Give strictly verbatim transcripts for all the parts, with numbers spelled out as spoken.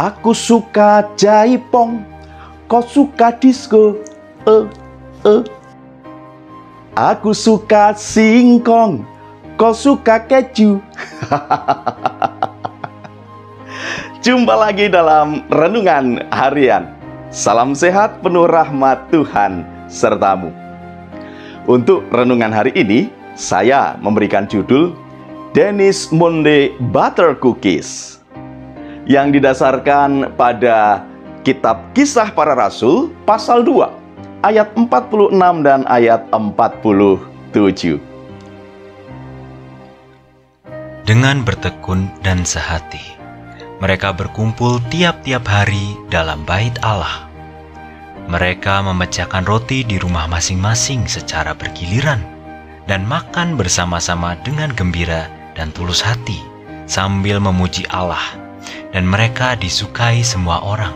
Aku suka jaipong, kau suka disco, eh, eh. Aku suka singkong, kau suka keju. Jumpa lagi dalam Renungan Harian. Salam sehat penuh rahmat Tuhan sertamu. Untuk renungan hari ini, saya memberikan judul Danish Monde Butter Cookies, yang didasarkan pada Kitab Kisah Para Rasul pasal dua ayat empat puluh enam dan ayat empat puluh tujuh. Dengan bertekun dan sehati, mereka berkumpul tiap-tiap hari dalam bait Allah. Mereka memecahkan roti di rumah masing-masing secara bergiliran dan makan bersama-sama dengan gembira dan tulus hati sambil memuji Allah, dan mereka disukai semua orang.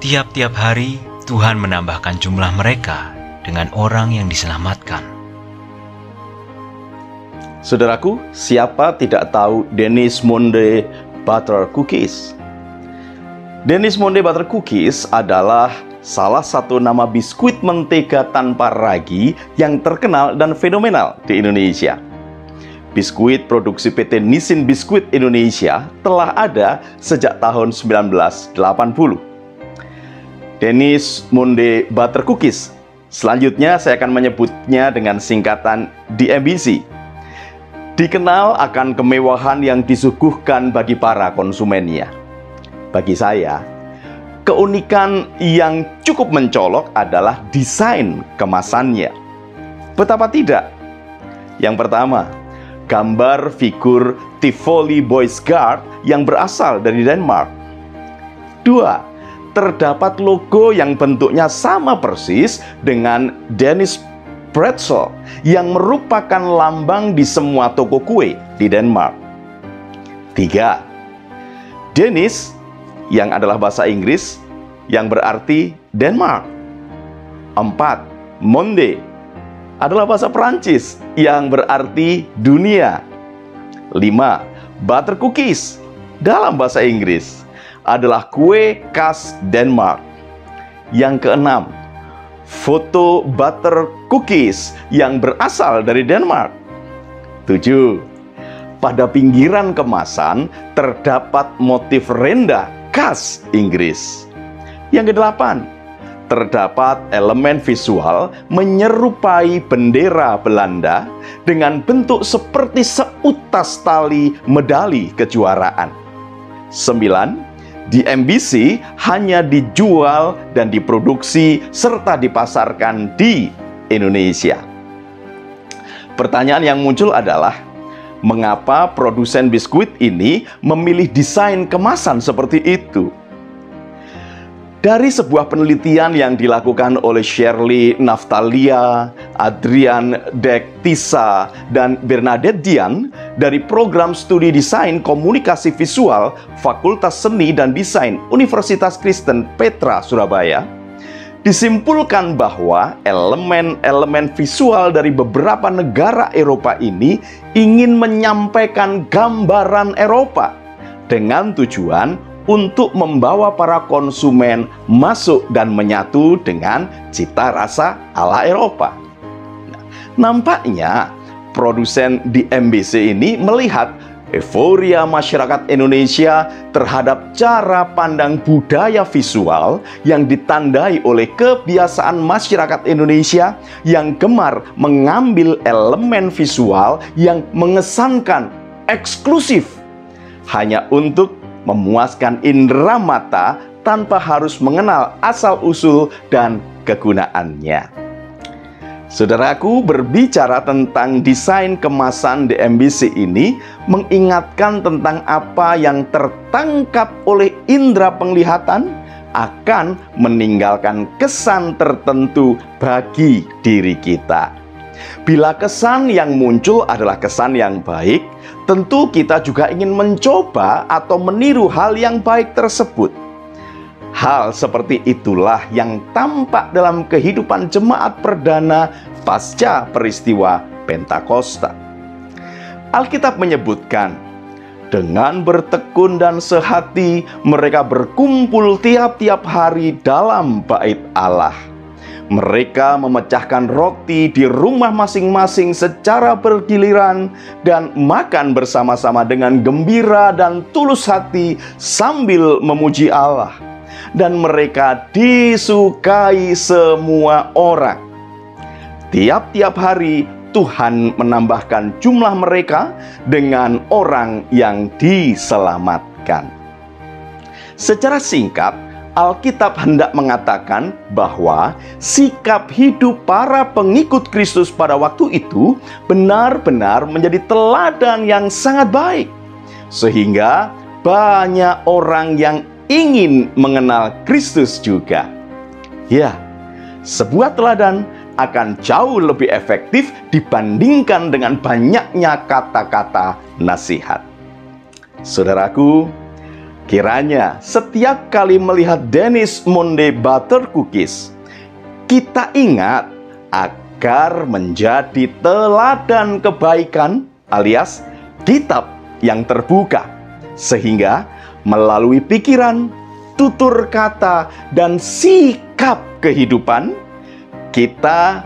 Tiap-tiap hari Tuhan menambahkan jumlah mereka dengan orang yang diselamatkan. Saudaraku, siapa tidak tahu Danish Monde Butter Cookies? Danish Monde Butter Cookies adalah salah satu nama biskuit mentega tanpa ragi yang terkenal dan fenomenal di Indonesia. Biskuit produksi P T Nissin Biskuit Indonesia telah ada sejak tahun seribu sembilan ratus delapan puluh. Danish Monde Butter Cookies, selanjutnya saya akan menyebutnya dengan singkatan D M B C, dikenal akan kemewahan yang disuguhkan bagi para konsumennya. Bagi saya, keunikan yang cukup mencolok adalah desain kemasannya. Betapa tidak? Yang pertama, gambar figur Tivoli Boys' Guard yang berasal dari Denmark. Dua, terdapat logo yang bentuknya sama persis dengan Danish Pretzel yang merupakan lambang di semua toko kue di Denmark. Tiga, Danish yang adalah bahasa Inggris yang berarti Denmark. Empat, Monde adalah bahasa Perancis yang berarti dunia. Lima, butter cookies dalam bahasa Inggris adalah kue khas Denmark. Yang keenam, foto butter cookies yang berasal dari Denmark. Tujuh, pada pinggiran kemasan terdapat motif renda khas Inggris. Yang kedelapan, terdapat elemen visual menyerupai bendera Belanda dengan bentuk seperti seutas tali medali kejuaraan. Sembilan, di D M B C hanya dijual dan diproduksi serta dipasarkan di Indonesia. Pertanyaan yang muncul adalah, mengapa produsen biskuit ini memilih desain kemasan seperti itu? Dari sebuah penelitian yang dilakukan oleh Sherly Naftalia, Adrian Dektisa, dan Bernadette Dian dari Program Studi Desain Komunikasi Visual Fakultas Seni dan Desain Universitas Kristen Petra Surabaya, disimpulkan bahwa elemen-elemen visual dari beberapa negara Eropa ini ingin menyampaikan gambaran Eropa dengan tujuan untuk membawa para konsumen masuk dan menyatu dengan cita rasa ala Eropa. Nah, nampaknya produsen di D M B C ini melihat euforia masyarakat Indonesia terhadap cara pandang budaya visual yang ditandai oleh kebiasaan masyarakat Indonesia yang gemar mengambil elemen visual yang mengesankan eksklusif hanya untuk memuaskan indera mata tanpa harus mengenal asal-usul dan kegunaannya. Saudaraku, berbicara tentang desain kemasan D M B C ini mengingatkan tentang apa yang tertangkap oleh indera penglihatan akan meninggalkan kesan tertentu bagi diri kita. Bila kesan yang muncul adalah kesan yang baik, tentu kita juga ingin mencoba atau meniru hal yang baik tersebut. Hal seperti itulah yang tampak dalam kehidupan jemaat perdana pasca peristiwa Pentakosta. Alkitab menyebutkan, Dengan bertekun dan sehati, mereka berkumpul tiap-tiap hari dalam bait Allah. Mereka memecahkan roti di rumah masing-masing secara bergiliran dan makan bersama-sama dengan gembira dan tulus hati sambil memuji Allah. Dan mereka disukai semua orang. Tiap-tiap hari Tuhan menambahkan jumlah mereka dengan orang yang diselamatkan. Secara singkat, Alkitab hendak mengatakan bahwa sikap hidup para pengikut Kristus pada waktu itu benar-benar menjadi teladan yang sangat baik, sehingga banyak orang yang ingin mengenal Kristus juga. Ya, sebuah teladan akan jauh lebih efektif dibandingkan dengan banyaknya kata-kata nasihat. Saudaraku, kiranya setiap kali melihat Danish Monde Butter Cookies, kita ingat agar menjadi teladan kebaikan alias kitab yang terbuka, sehingga melalui pikiran, tutur kata, dan sikap kehidupan, kita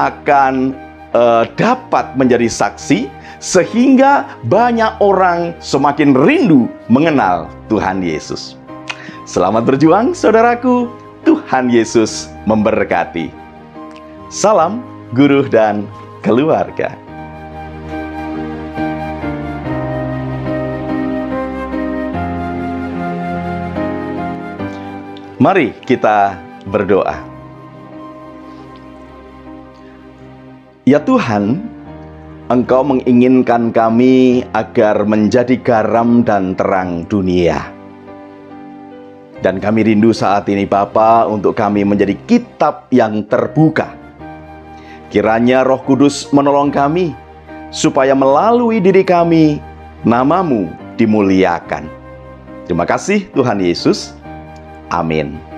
akan uh, dapat menjadi saksi sehingga banyak orang semakin rindu mengenal Tuhan Yesus. Selamat berjuang, saudaraku. Tuhan Yesus memberkati. Salam guru dan keluarga. Mari kita berdoa. Ya Tuhan, Engkau menginginkan kami agar menjadi garam dan terang dunia. Dan kami rindu saat ini Bapa untuk kami menjadi kitab yang terbuka. Kiranya Roh Kudus menolong kami, supaya melalui diri kami, nama-Mu dimuliakan. Terima kasih Tuhan Yesus. Amin.